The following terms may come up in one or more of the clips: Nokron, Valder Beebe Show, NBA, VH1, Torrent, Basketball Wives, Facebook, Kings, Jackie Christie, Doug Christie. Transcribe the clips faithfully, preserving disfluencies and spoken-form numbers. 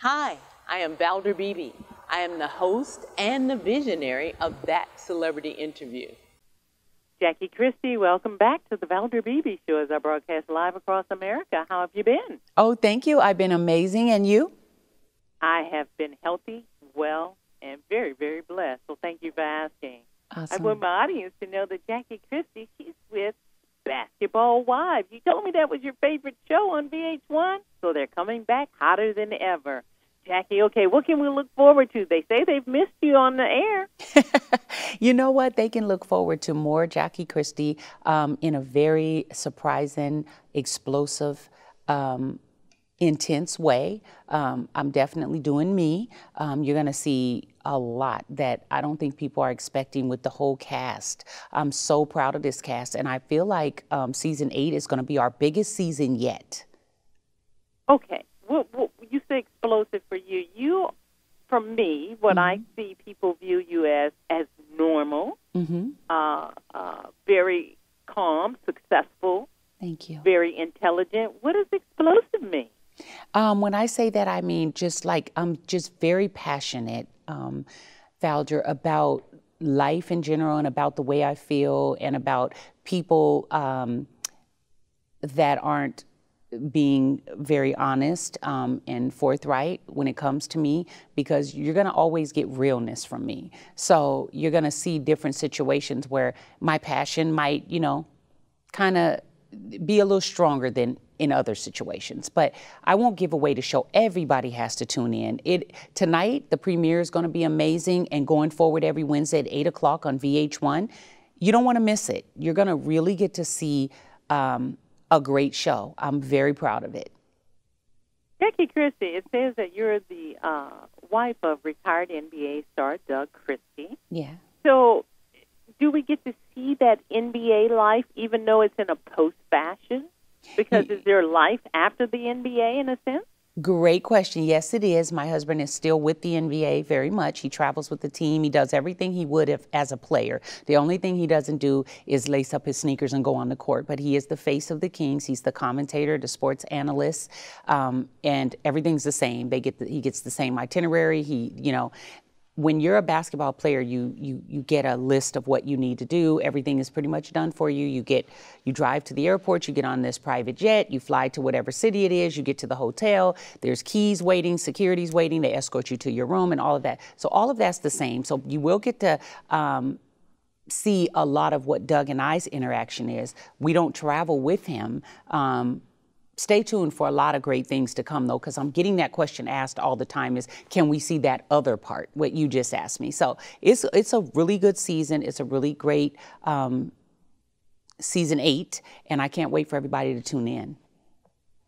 Hi, I am Valder Beebe. I am the host and the visionary of That Celebrity Interview. Jackie Christie, welcome back to the Valder Beebe Show as I broadcast live across America. How have you been? Oh, thank you. I've been amazing. And you? I have been healthy, well, and very, very blessed. So thank you for asking. Awesome. I want my audience to know that Jackie Christie, she's with Basketball Wives. You told me that was your favorite show on V H one, so they're coming back hotter than ever. Jackie, okay, what can we look forward to? They say they've missed you on the air. You know what? They can look forward to more Jackie Christie um, in a very surprising, explosive, um, intense way. Um, I'm definitely doing me. Um, you're going to see a lot that I don't think people are expecting with the whole cast. I'm so proud of this cast, and I feel like um, season eight is going to be our biggest season yet. Okay. Well, well, you say explosive for you. You, from me, what mm-hmm. I see, people view you as, as normal, mm-hmm. uh, uh, very calm, successful. Thank you. Very intelligent. What does explosive mean? Um, when I say that, I mean just like I'm just very passionate, um, Valder, about life in general and about the way I feel and about people um, that aren't being very honest um, and forthright when it comes to me, because you're going to always get realness from me. So you're going to see different situations where my passion might, you know, kind of be a little stronger than in other situations. But I won't give away the show. Everybody has to tune in. It tonight, the premiere is going to be amazing, and going forward every Wednesday at eight o'clock on V H one. You don't want to miss it. You're going to really get to see um, a great show. I'm very proud of it. Jackie Christie, it says that you're the uh, wife of retired N B A star Doug Christie. Yeah. So do we get to see that N B A life, even though it's in a post fashion? Because is there life after the N B A in a sense? Great question. Yes, it is. My husband is still with the N B A very much. He travels with the team. He does everything he would if, as a player. The only thing he doesn't do is lace up his sneakers and go on the court. But he is the face of the Kings. He's the commentator, the sports analyst, um, and everything's the same. They get the, he gets the same itinerary. He, you know. When you're a basketball player, you, you you get a list of what you need to do. Everything is pretty much done for you. You get you drive to the airport, you get on this private jet, you fly to whatever city it is, you get to the hotel, there's keys waiting, security's waiting, they escort you to your room and all of that. So all of that's the same. So you will get to um, see a lot of what Doug and I's interaction is. We don't travel with him. Um, Stay tuned for a lot of great things to come, though, because I'm getting that question asked all the time is, can we see that other part, what you just asked me? So it's, it's a really good season. It's a really great um, season eight, and I can't wait for everybody to tune in.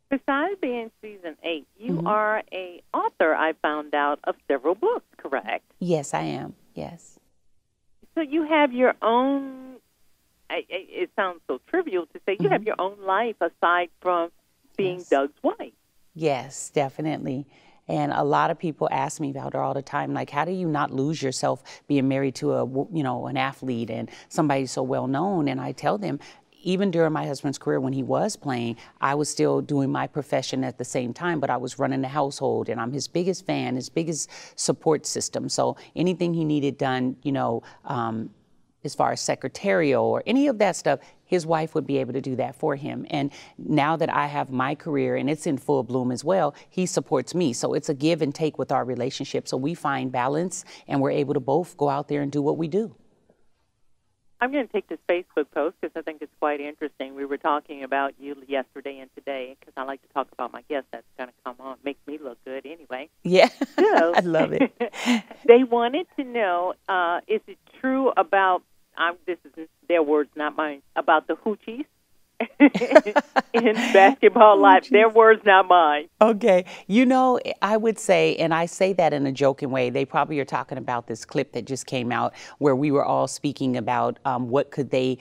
Besides being season eight, you mm-hmm. are a author, I found out, of several books, correct? Yes, I am. Yes. So you have your own, I, it sounds so trivial to say, you mm-hmm. have your own life aside from being yes. Doug's wife. Yes, definitely. And a lot of people ask me, Valder, all the time, like, how do you not lose yourself being married to a, you know, an athlete and somebody so well known? And I tell them, even during my husband's career when he was playing, I was still doing my profession at the same time, but I was running the household, and I'm his biggest fan, his biggest support system. So anything he needed done, you know, um, as far as secretarial or any of that stuff, his wife would be able to do that for him. And now that I have my career and it's in full bloom as well, he supports me. So it's a give and take with our relationship. So we find balance and we're able to both go out there and do what we do. I'm going to take this Facebook post because I think it's quite interesting. We were talking about you yesterday and today because I like to talk about my guests that's going to come on. Makes me look good anyway. Yeah, so, I love it. They wanted to know, uh, is it true about I'm, this is their words, not mine, about the hoochies in Basketball Life. Their words, not mine. Okay. You know, I would say, and I say that in a joking way, they probably are talking about this clip that just came out where we were all speaking about um, what could they,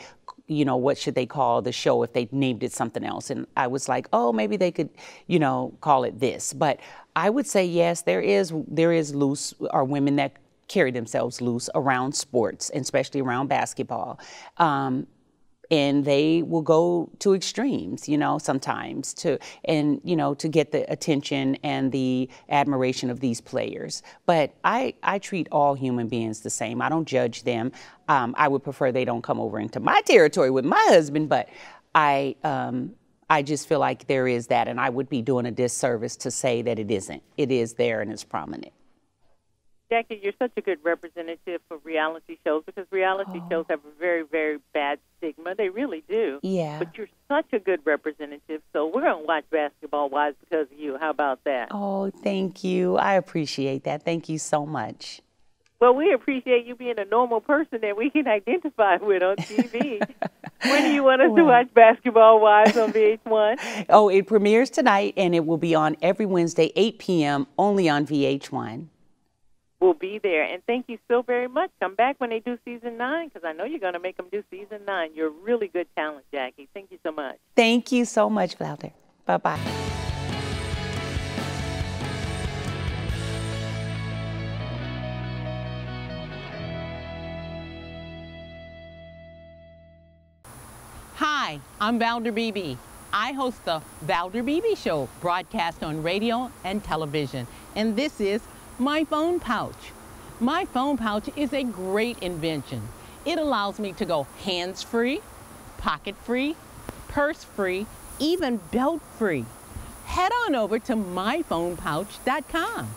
you know, what should they call the show if they named it something else? And I was like, oh, maybe they could, you know, call it this. But I would say, yes, there is, there is loose or women that carry themselves loose around sports, and especially around basketball. Um, and they will go to extremes, you know, sometimes to, and, you know, to get the attention and the admiration of these players. But I, I treat all human beings the same. I don't judge them. Um, I would prefer they don't come over into my territory with my husband, but I, um, I just feel like there is that, and I would be doing a disservice to say that it isn't. It is there, and it's prominent. Jackie, you're such a good representative for reality shows, because reality oh. shows have a very, very bad stigma. They really do. Yeah. But you're such a good representative, so we're going to watch Basketball Wives because of you. How about that? Oh, thank you. I appreciate that. Thank you so much. Well, we appreciate you being a normal person that we can identify with on T V. When do you want us well, to watch Basketball Wives on V H one? Oh, it premieres tonight, and it will be on every Wednesday, eight p m, only on V H one. We'll be there. And thank you so very much. Come back when they do Season nine, because I know you're going to make them do Season nine. You're a really good talent, Jackie. Thank you so much. Thank you so much, Valder. Bye-bye. Hi, I'm Valder Beebe. I host the Valder Beebe Show, broadcast on radio and television. And this is my phone pouch. My phone pouch is a great invention. It allows me to go hands-free, pocket-free, purse-free, even belt-free. Head on over to my phone pouch dot com.